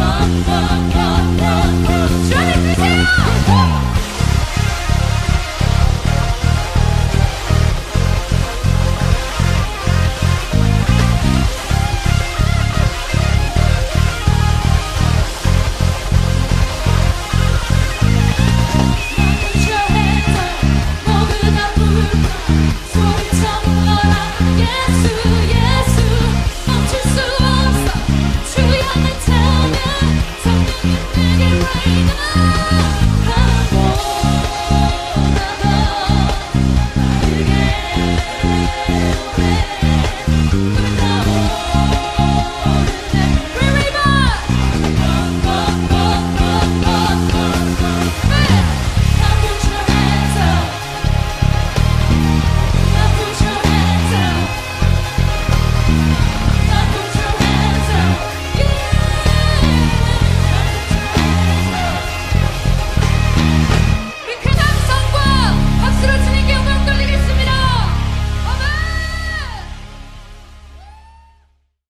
Run, run, run, run, run.